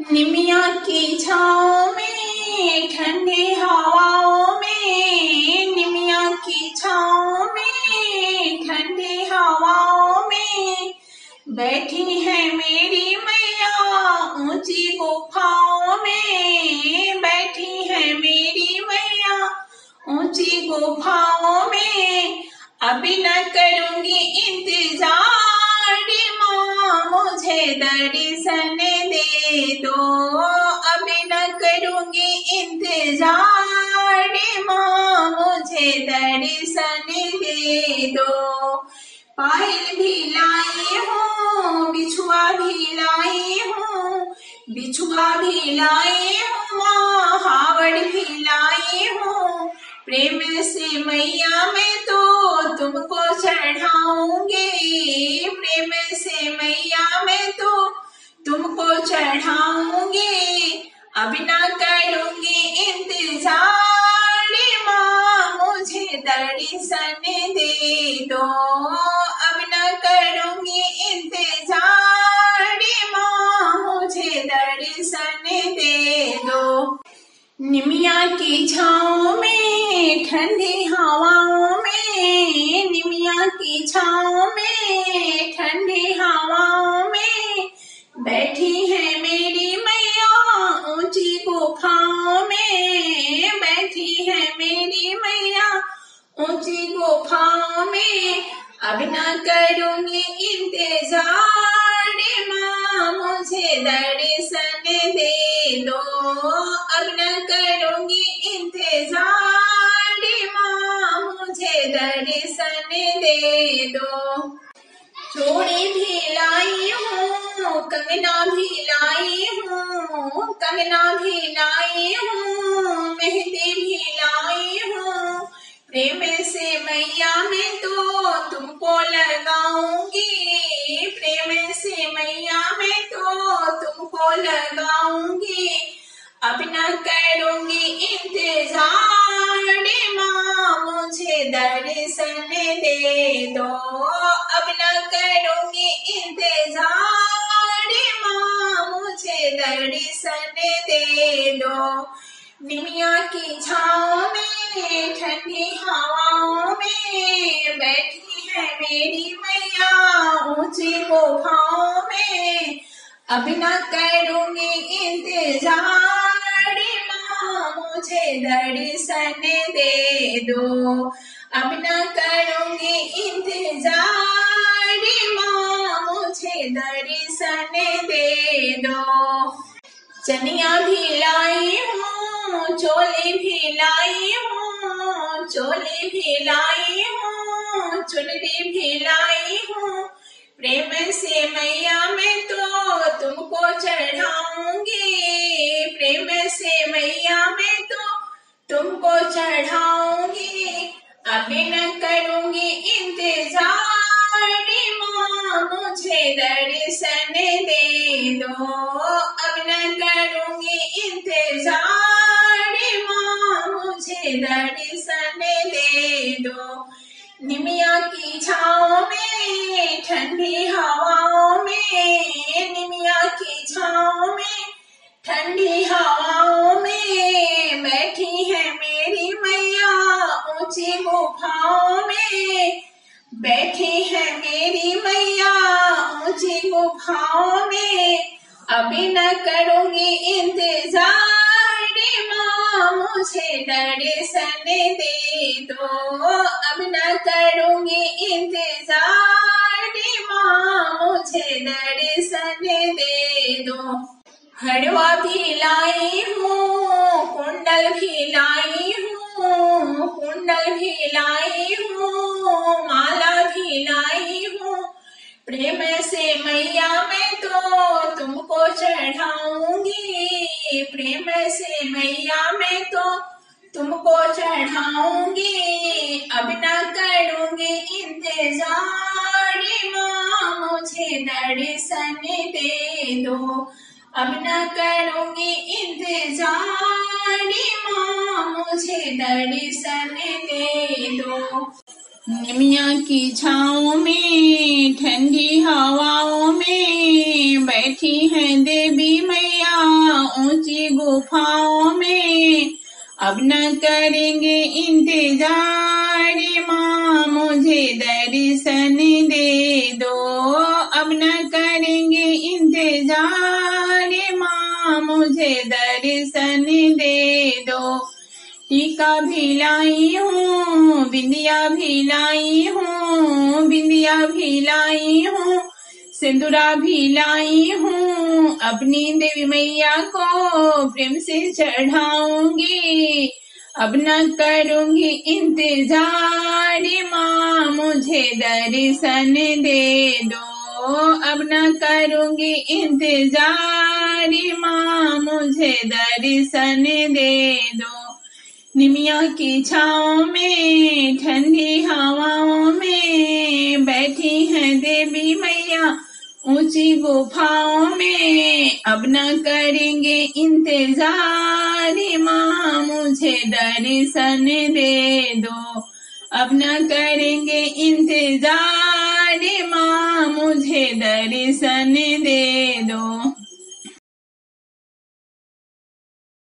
निमिया की छाँव में, ठंडी हवाओं में, निमिया की छाँव में, ठंडी हवाओं में बैठी है मेरी मैया ऊंची गुफाओं में, बैठी है मेरी मैया ऊंची गुफाओं में। अभी न करूंगी इंतजार माँ मुझे दर्शन दे दो, अभी न करूंगी इंतजार माँ मुझे दर्शन दे दो। पायल भी लाई हूँ, बिछुआ भी लाई हूँ, बिछुआ भी लाई हूँ माँ, हावड़ भी लाई हूँ, प्रेम से मैया मैं तो तुमको चढ़ाऊंगी, प्रेम से मैया मैं तो तुमको चढ़ाऊंगी। अभी ना करूंगी इंतजार माँ मुझे दर्शन दे दो, अभी ना करूंगी इंतजार माँ मुझे दर्शन दे दो। निमिया की छाँव में, ठंडी हवाओं में, निमिया की छाँव में, ठंडी हवाओं में बैठी है मेरी मैया ऊंची गुफाओं में, बैठी है मेरी मैया ऊंची गुफाओं में। अब न करूंगी इंतजार माँ मुझे दर्शन दे दो, अब न करूंगी इंतजार माँ मुझे दर्शन दे दो। चूड़ी भी लाई हूँ, कंगना भी लाई हूँ, कंगना भी लाई हूँ, मेहंदी भी लाई हूँ, प्रेम से मैया मैं तो तुमको लगाऊंगी, प्रेम से मैया मैं तो तुमको लगाऊंगी। अब न करूंगी इंतजार माँ मुझे दर्शन दे दो, अब न करूंगी इंतजार माँ मुझे दर्शन दे दो। निमिया की छाँव में, ठंडी हवाओं में बैठी है मेरी मैया ऊंची गुफाओं में। अब न करूंगी इंतजार मुझे दर्शन दे दो, अब न करूंगी इंतजार माँ मुझे दर्शन दे दो। चनिया भी लाई हूँ, चोली भी लाई हूँ, चोली भी लाई हूँ, चुनरी भी लाई हूँ, प्रेम से मैया मैं तो तुमको चढ़ाऊंगी, प्रेम से मैया मैं तो तुमको चढ़ाऊंगी। अभी न करूंगी इंतजार माँ मुझे दर्शन दे दो, अब न करूंगी इंतजार माँ मुझे दर्शन दे दो। निमिया की छाँव में, ठंडी हवाओं में, निमिया की छाँव में, ठंडी हवाओं में बैठी है मेरी मैया ऊंची गुफाओं में, बैठी है मेरी मैया ऊंची गुफाओं में। अभी न करूंगी इंतजार माँ मुझे दर्शन दे दो, अब न करूंगी इंतजार माँ मुझे दर्शन दे दो। हड़वा भी लाई हूँ, कुंडल भी लाई हूँ, कुंडल भी लाई हूँ, माला भी लाई हूँ, प्रेम से मैया मैं तो तुमको चढ़ाऊंगी, प्रेम से मैया मैं तो तुमको चढ़ाऊंगी। अब न करूंगी इंतजार माँ मुझे दर्शन दे दो, अब न करूंगी इंतजार माँ मुझे दर्शन दे दो। निमिया की छाँव में, ठंडी हवाओं में बैठी है देवी मैया ऊंची गुफाओं में। अब न करेंगे इंतजार माँ मुझे दर्शन दे दो, अब न करेंगे इंतजार माँ मुझे दर्शन दे दो। टीका भी लाई हूँ, बिंदिया भी लाई हूँ, बिंदिया भी लाई हूँ, सिंदूरा भी लाई हूँ, अपनी देवी मैया को प्रेम से चढ़ाऊंगी। अब न करूंगी इंतजार माँ मुझे दर्शन दे दो, अब न करूंगी इंतजार माँ मुझे दर्शन दे दो। निमिया की छाँव में ठंडी हवाओं में बैठी है देवी मैया ऊंची गुफाओं में। अब न करेंगे इंतजार माँ मुझे दर्शन दे दो, अब न करेंगे इंतजार माँ मुझे दर्शन दे दो।